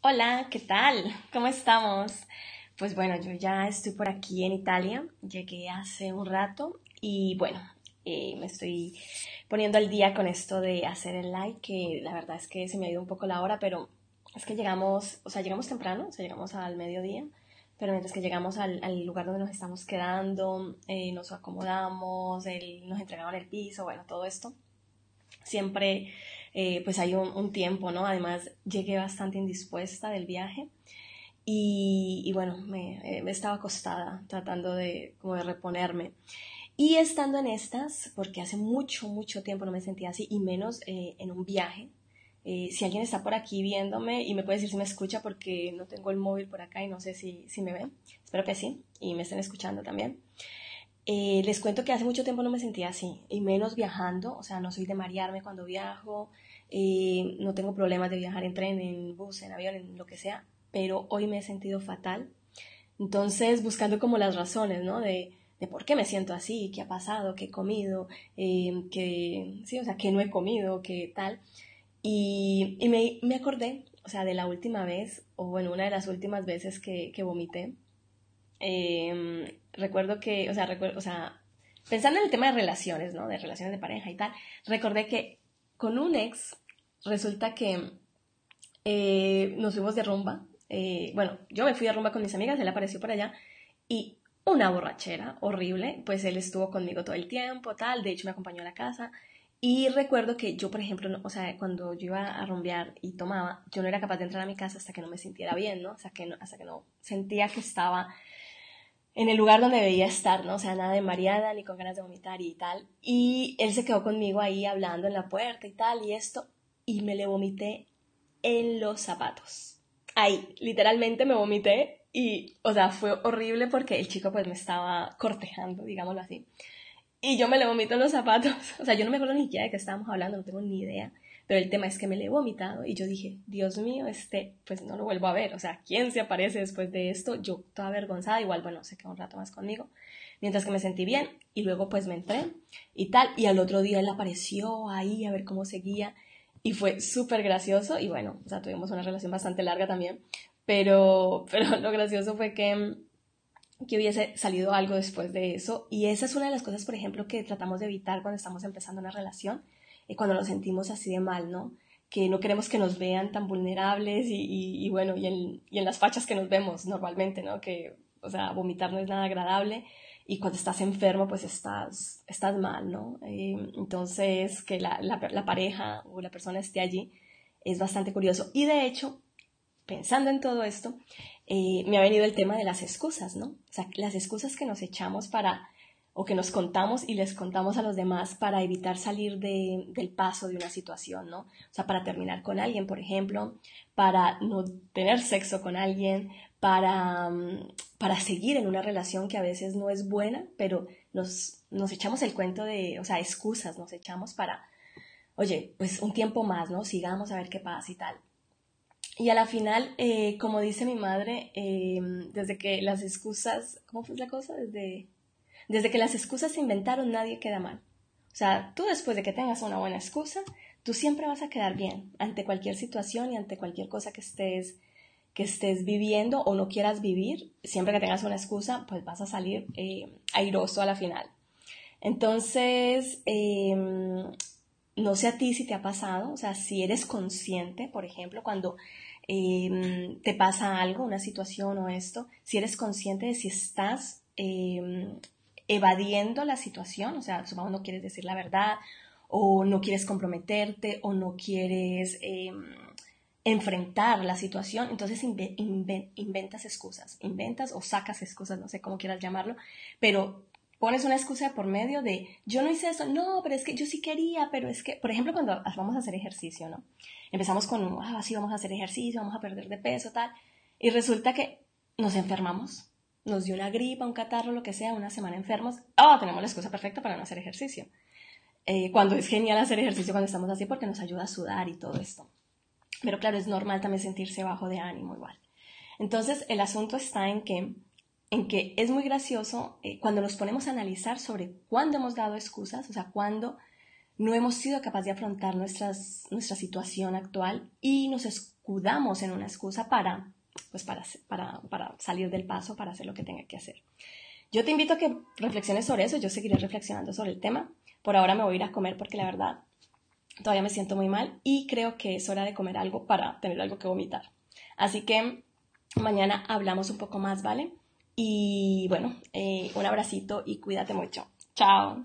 Hola, ¿qué tal? ¿Cómo estamos? Pues bueno, yo ya estoy por aquí en Italia, llegué hace un rato y bueno, me estoy poniendo al día con esto de hacer el live, que la verdad es que se me ha ido un poco la hora, pero es que llegamos temprano, llegamos al mediodía, pero mientras que llegamos al lugar donde nos estamos quedando, nos acomodamos, nos entregaron el piso, bueno, todo esto, siempre... pues hay un tiempo, ¿no? Además, llegué bastante indispuesta del viaje y bueno, me estaba acostada tratando de reponerme. Y estando en estas, porque hace mucho, mucho tiempo no me sentía así, y menos en un viaje. Si alguien está por aquí viéndome y me puede decir si me escucha, porque no tengo el móvil por acá y no sé si me ven. Espero que sí, y me estén escuchando también. Les cuento que hace mucho tiempo no me sentía así, y menos viajando, o sea, no soy de marearme cuando viajo, no tengo problemas de viajar en tren, en bus, en avión, en lo que sea, pero hoy me he sentido fatal. Entonces, buscando como las razones, ¿no? De por qué me siento así, qué ha pasado, qué he comido, sí, o sea, qué no he comido, qué tal. Y me acordé, o sea, de la última vez, o bueno, una de las últimas veces que vomité. Recuerdo que, o sea, pensando en el tema de relaciones, ¿no? De relaciones de pareja y tal, recordé que con un ex resulta que nos fuimos de rumba. Bueno, yo me fui de rumba con mis amigas, él apareció por allá y una borrachera horrible, pues él estuvo conmigo todo el tiempo, tal, de hecho me acompañó a la casa. Y recuerdo que yo, por ejemplo, no, o sea, cuando yo iba a rumbear y tomaba, yo no era capaz de entrar a mi casa hasta que no me sintiera bien, ¿no? Hasta que no sentía que estaba en el lugar donde debía estar, ¿no? O sea, nada de mareada, ni con ganas de vomitar y tal. Y él se quedó conmigo ahí hablando en la puerta y tal, y esto, y me le vomité en los zapatos. Ahí, literalmente me vomité y, o sea, fue horrible porque el chico pues me estaba cortejando, digámoslo así. Y yo me le vomito en los zapatos. O sea, yo no me acuerdo ni siquiera de qué estábamos hablando, no tengo ni idea. Pero el tema es que me le he vomitado y yo dije, Dios mío, pues no lo vuelvo a ver. O sea, ¿quién se aparece después de esto? Yo toda avergonzada, igual, bueno, se quedó un rato más conmigo. Mientras que me sentí bien y luego pues me entré y tal. Y al otro día él apareció ahí a ver cómo seguía y fue súper gracioso. Y bueno, o sea, tuvimos una relación bastante larga también. Pero lo gracioso fue que hubiese salido algo después de eso, y esa es una de las cosas, por ejemplo, que tratamos de evitar cuando estamos empezando una relación, cuando nos sentimos así de mal, ¿no? Que no queremos que nos vean tan vulnerables y bueno, y en las fachas que nos vemos normalmente, ¿no? Que, o sea, vomitar no es nada agradable, y cuando estás enfermo, pues estás mal, ¿no? Entonces, que la pareja o la persona esté allí es bastante curioso, y de hecho, pensando en todo esto, me ha venido el tema de las excusas, ¿no? O sea, las excusas que nos echamos o que nos contamos y les contamos a los demás para evitar salir del paso de una situación, ¿no? O sea, para terminar con alguien, por ejemplo, para no tener sexo con alguien, para seguir en una relación que a veces no es buena, pero nos echamos el cuento o sea, excusas nos echamos para, oye, pues un tiempo más, ¿no? Sigamos a ver qué pasa y tal. Y a la final, como dice mi madre, desde que las excusas... ¿Cómo fue la cosa? Desde que las excusas se inventaron, nadie queda mal. O sea, tú después de que tengas una buena excusa, tú siempre vas a quedar bien ante cualquier situación y ante cualquier cosa que estés viviendo o no quieras vivir. Siempre que tengas una excusa, pues vas a salir airoso a la final. Entonces... no sé a ti si te ha pasado, o sea, si eres consciente, por ejemplo, cuando te pasa algo, una situación o esto, si eres consciente de si estás evadiendo la situación, o sea, supongamos no quieres decir la verdad, o no quieres comprometerte, o no quieres enfrentar la situación, entonces inventas excusas, o sacas excusas, no sé cómo quieras llamarlo, pero... Pones una excusa por medio de, yo no hice eso, no, pero es que yo sí quería, pero es que, por ejemplo, cuando vamos a hacer ejercicio, ¿no? Empezamos con, sí, vamos a hacer ejercicio, vamos a perder de peso, tal, y resulta que nos enfermamos, nos dio una gripa, un catarro, lo que sea, una semana enfermos, tenemos la excusa perfecta para no hacer ejercicio. Cuando es genial hacer ejercicio cuando estamos así porque nos ayuda a sudar y todo esto. Pero claro, es normal también sentirse bajo de ánimo igual. Entonces, el asunto está en que es muy gracioso cuando nos ponemos a analizar sobre cuándo hemos dado excusas, o sea, cuándo no hemos sido capaces de afrontar nuestra situación actual y nos escudamos en una excusa para salir del paso, para hacer lo que tenga que hacer. Yo te invito a que reflexiones sobre eso, yo seguiré reflexionando sobre el tema. Por ahora me voy a ir a comer porque la verdad todavía me siento muy mal y creo que es hora de comer algo para tener algo que vomitar. Así que mañana hablamos un poco más, ¿vale? Y bueno, un abracito y cuídate mucho. ¡Chao!